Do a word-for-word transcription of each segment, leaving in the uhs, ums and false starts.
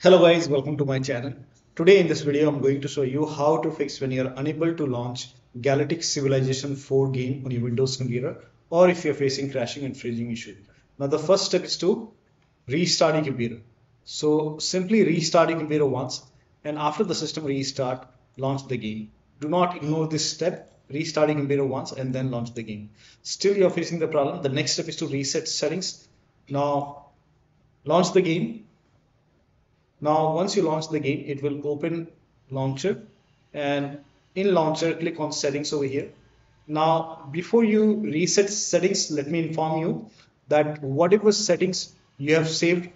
Hello guys, welcome to my channel. Today in this video I'm going to show you how to fix when you're unable to launch Galactic Civilization four game on your Windows computer, or if you're facing crashing and freezing issue. Now the first step is to restart your computer. So simply restart your computer once, and after the system restart, launch the game. Do not ignore this step. Restart your computer once and then launch the game. Still you're facing the problem, the next step is to reset settings. Now launch the game. Now once you launch the game, it will open launcher, and in launcher click on settings over here. Now before you reset settings, let me inform you that whatever settings you have saved,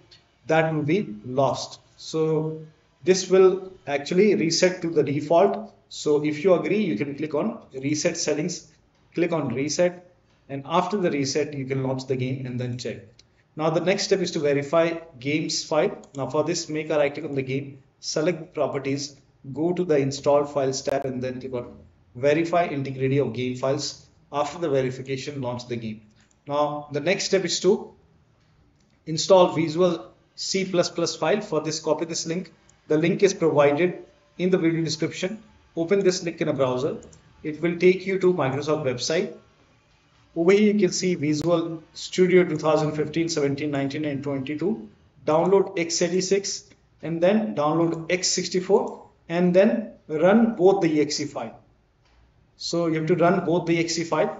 that will be lost. So this will actually reset to the default. So if you agree, you can click on reset settings, click on reset, and after the reset you can launch the game and then check. Now the next step is to verify games file. Now for this, make a right click on the game, select properties, go to the install files tab and then click on verify integrity of game files. After the verification, launch the game. Now the next step is to install Visual C plus plus file. For this, copy this link. The link is provided in the video description. Open this link in a browser. It will take you to Microsoft website. Over here you can see Visual Studio twenty fifteen, seventeen, nineteen and twenty-two. Download x eighty-six and then download x sixty-four and then run both the exe file. So you have to run both the exe file.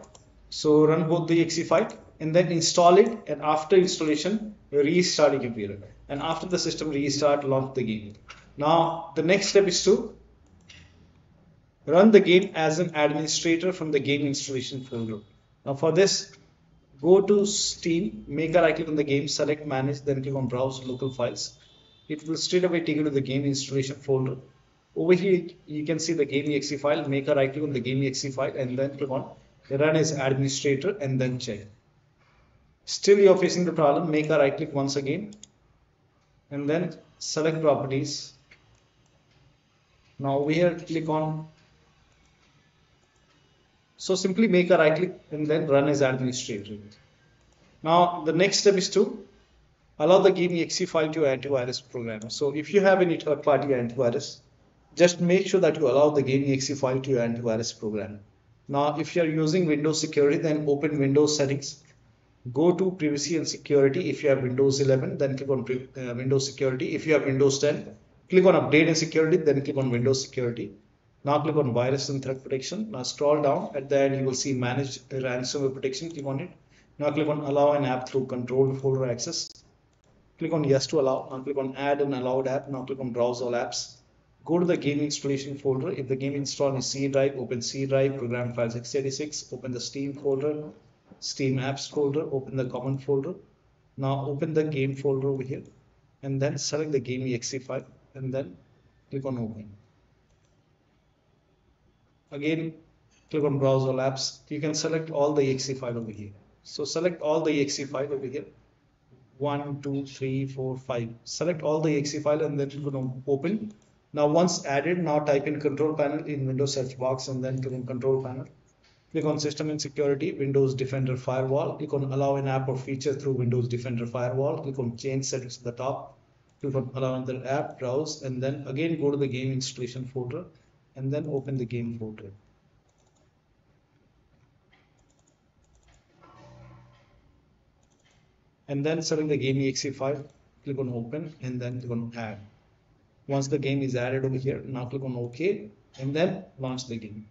So run both the exe file and then install it, and after installation restart your computer, and after the system restart, launch the game. Now the next step is to run the game as an administrator from the game installation folder. Now for this, go to Steam, make a right click on the game, select manage, then click on browse local files. It will straight away take you to the game installation folder. Over here you can see the game exe file. Make a right click on the game exe file and then click on run as administrator and then check. Still you are facing the problem, make a right click once again and then select properties. Now over here click on So simply make a right click and then run as administrator. Now the next step is to allow the game exe file to your antivirus program. So if you have any third party antivirus, just make sure that you allow the game exe file to your antivirus program. Now if you are using Windows security, then open Windows settings, go to privacy and security. If you have Windows eleven, then click on uh, Windows security. If you have Windows ten, click on update and security, then click on Windows security. Now click on virus and threat protection. Now scroll down, at the end you will see manage ransomware protection, click on it. Now click on allow an app through controlled folder access. Click on yes to allow. Now click on add an allowed app. Now click on browse all apps. Go to the game installation folder. If the game install is C drive, open C drive, program files x eighty-six, open the Steam folder, Steam apps folder, open the common folder. Now open the game folder over here and then select the game exe file and then click on open. Again, click on browse all apps. You can select all the exe file over here. So select all the exe file over here. One, two, three, four, five. Select all the exe file and then click on open. Now once added, now type in control panel in Windows search box and then click on control panel. Click on system and security, Windows Defender Firewall. Click on allow an app or feature through Windows Defender Firewall. Click on change settings at the top. Click on allow another app, browse, and then again go to the game installation folder and then open the game folder. And then select the game exe file, click on open and then click on add. Once the game is added over here, now click on OK and then launch the game.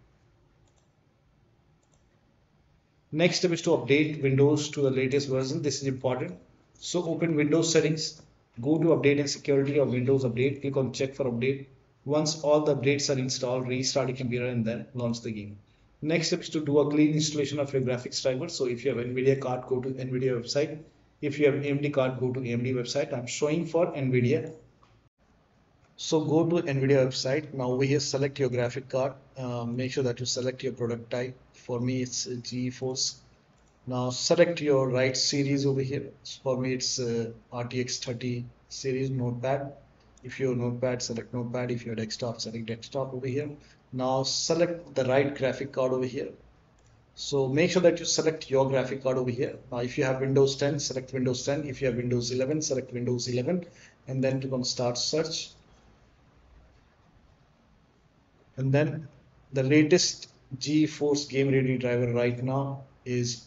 Next step is to update Windows to the latest version. This is important. So open Windows settings, go to update and security or Windows update, click on check for update. Once all the updates are installed, restart your computer and then launch the game. Next step is to do a clean installation of your graphics driver. So if you have NVIDIA card, go to NVIDIA website. If you have A M D card, go to A M D website. I'm showing for NVIDIA. So go to NVIDIA website. Now over here, select your graphic card. Uh, make sure that you select your product type. For me, it's GeForce. Now select your right series over here. For me, it's uh, R T X thirty series notepad. If your notepad, select notepad. If your desktop, select desktop over here. Now select the right graphic card over here. So make sure that you select your graphic card over here. Now if you have Windows ten, select Windows ten. If you have Windows eleven, select Windows eleven. and then we're going to start search, and then the latest GeForce game ready driver right now is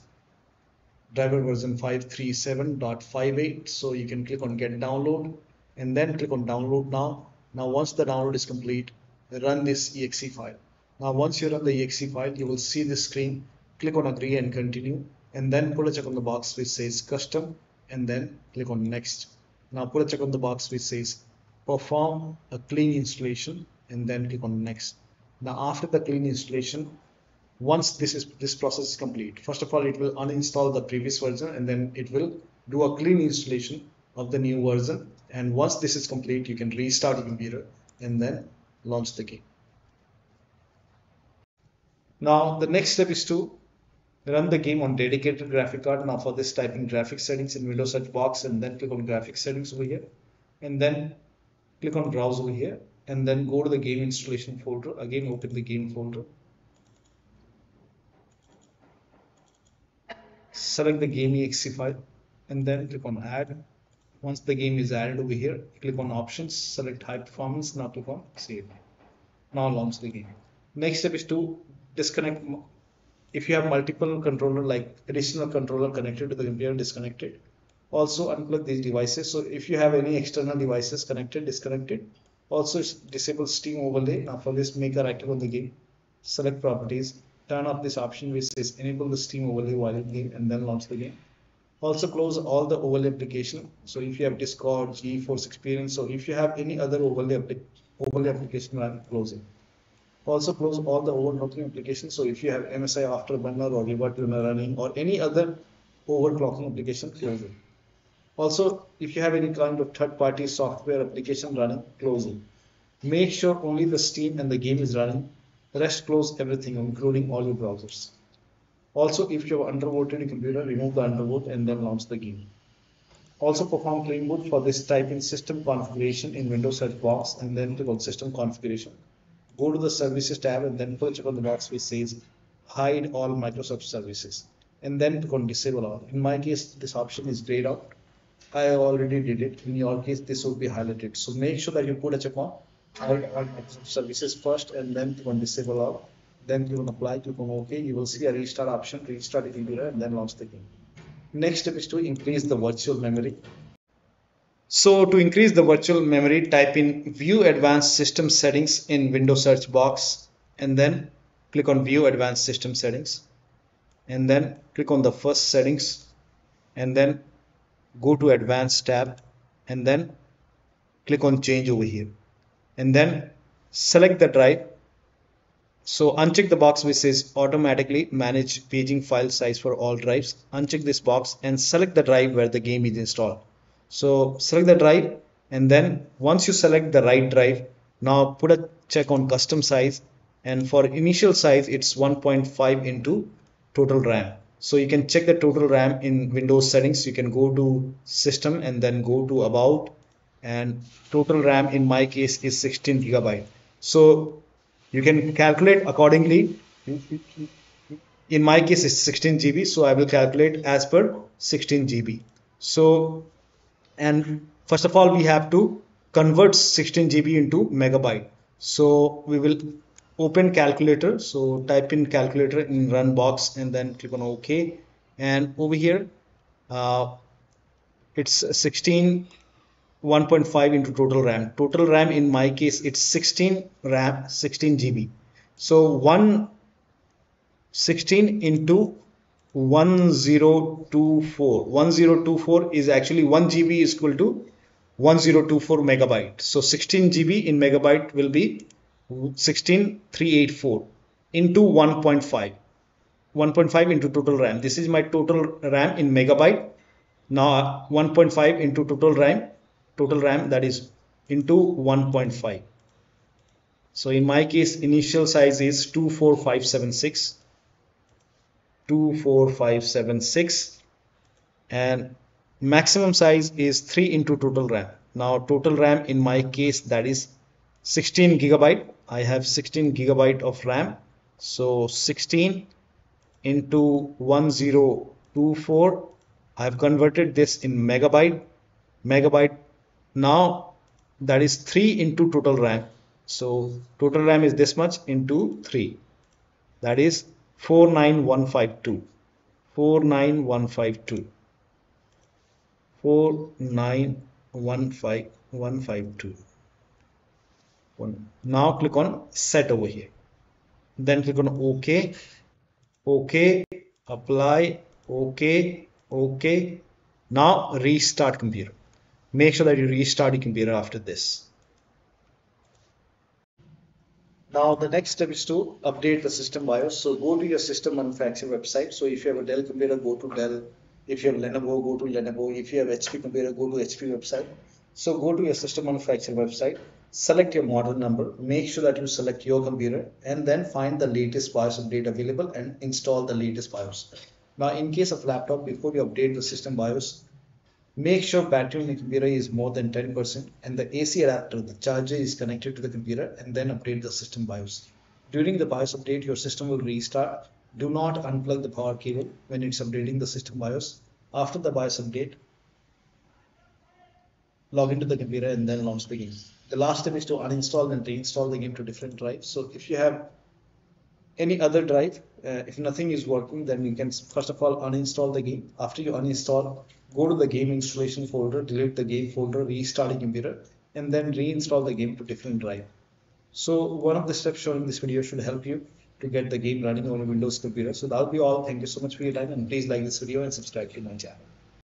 driver version five three seven point five eight. So you can click on get download and then click on download now. Now once the download is complete, run this E X E file. Now once you run the E X E file, you will see this screen. Click on agree and continue, and then put a check on the box which says custom, and then click on next. Now put a check on the box which says perform a clean installation, and then click on next. Now after the clean installation, once this is this process is complete, first of all it will uninstall the previous version and then it will do a clean installation of the new version, and once this is complete you can restart your computer and then launch the game. Now the next step is to run the game on dedicated graphic card. Now for this, type in graphics settings in Windows search box and then click on graphics settings over here, and then click on browse over here, and then go to the game installation folder. Again open the game folder, select the game E X E file, and then click on add. Once the game is added over here, click on options, select high performance, now click on save. Now launch the game. Next step is to disconnect. If you have multiple controller, like additional controller connected to the computer, disconnect it. Also unplug these devices. So if you have any external devices connected, disconnect it. Also disable Steam Overlay. Now for this, make a right click on the game, select properties, turn off this option which says enable the Steam Overlay while in game, and then launch the game. Also close all the overlay application. So if you have Discord, GeForce Experience, so if you have any other overlay, overlay application, I will close it. Also close all the overclocking applications. So if you have M S I Afterburner or River Tuner running or any other overclocking application, close it. Also, if you have any kind of third-party software application running, close it. Make sure only the Steam and the game is running. The rest, close everything, including all your browsers. Also, if you have undervoted your computer, remove the undervote and then launch the game. Also, perform clean boot. For this, type in system configuration in Windows search box and then click on system configuration. Go to the services tab and then click on the box which says hide all Microsoft services, and then click on disable all. In my case, this option is grayed out. I already did it. In your case, this will be highlighted. So make sure that you put a check on services first and then click on disable all. Then you can apply, click on OK. You will see a restart option, restart the computer and then launch the game. Next step is to increase the virtual memory. So to increase the virtual memory, type in view advanced system settings in Windows search box and then click on view advanced system settings, and then click on the first settings and then go to advanced tab and then click on change over here, and then select the drive. So uncheck the box which says automatically manage paging file size for all drives. Uncheck this box and select the drive where the game is installed. So select the drive, and then once you select the right drive, now put a check on custom size, and for initial size it's one point five into total RAM. So you can check the total RAM in Windows settings. You can go to system and then go to about, and total RAM in my case is sixteen gigabyte. So you can calculate accordingly. In my case it's sixteen gigabytes, so I will calculate as per sixteen gigabytes. So, and first of all we have to convert sixteen gigabytes into megabyte. So we will open calculator. So type in calculator in run box and then click on OK, and over here uh, it's sixteen one point five into total RAM. Total RAM in my case it's sixteen RAM sixteen gigabytes. So one sixteen into one thousand twenty-four. one thousand twenty-four is actually one gigabyte is equal to one thousand twenty-four megabyte. So sixteen gigabytes in megabyte will be sixteen three eighty-four into one point five. one point five into total RAM. This is my total RAM in megabyte. Now one point five into total RAM. Total RAM, that is into one point five. So in my case initial size is two four five seven six. two four five seven six, and maximum size is three into total RAM. Now total RAM in my case, that is sixteen gigabyte. I have sixteen gigabyte of RAM. So sixteen into one thousand twenty-four. I have converted this in megabyte. Megabyte Now that is three into total RAM. So total RAM is this much into three. That is four nine one five two. four nine one five two. four nine one five one five two. Now click on set over here. Then click on OK. OK. Apply. OK. OK. Now restart computer. Make sure that you restart your computer after this. Now the next step is to update the system BIOS. So go to your system manufacturer website. So if you have a Dell computer, go to Dell. If you have Lenovo, go to Lenovo. If you have H P computer, go to H P website. So go to your system manufacturer website. Select your model number. Make sure that you select your computer and then find the latest BIOS update available and install the latest BIOS. Now in case of laptop, before you update the system BIOS, make sure battery in the computer is more than ten percent and the A C adapter, the charger, is connected to the computer, and then update the system BIOS. During the BIOS update, your system will restart. Do not unplug the power cable when it's updating the system BIOS. After the BIOS update, log into the computer and then launch the game. The last step is to uninstall and reinstall the game to different drives. So if you have any other drive, uh, if nothing is working, then you can first of all uninstall the game. After you uninstall, go to the game installation folder, delete the game folder, restart the computer, and then reinstall the game to different drive. So one of the steps shown in this video should help you to get the game running on a Windows computer. So that'll be all. Thank you so much for your time, and please like this video and subscribe to my channel.